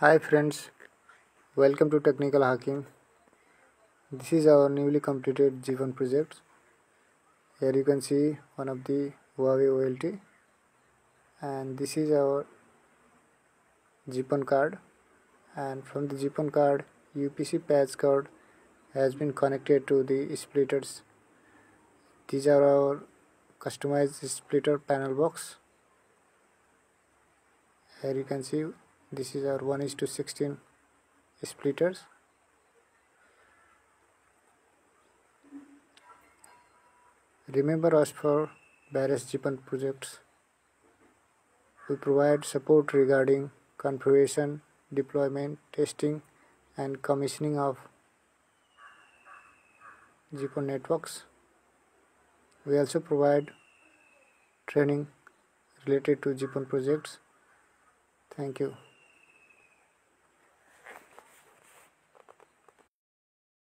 Hi friends, welcome to Technical Hakim. This is our newly completed GPON project. Here you can see one of the Huawei OLT, and this is our GPON card, and from the GPON card UPC patch card has been connected to the splitters. These are our customized splitter panel box. Here you can see this is our 1:16 splitters. Remember us for various GPON projects. We provide support regarding configuration, deployment, testing and commissioning of GPON networks. We also provide training related to GPON projects. Thank you.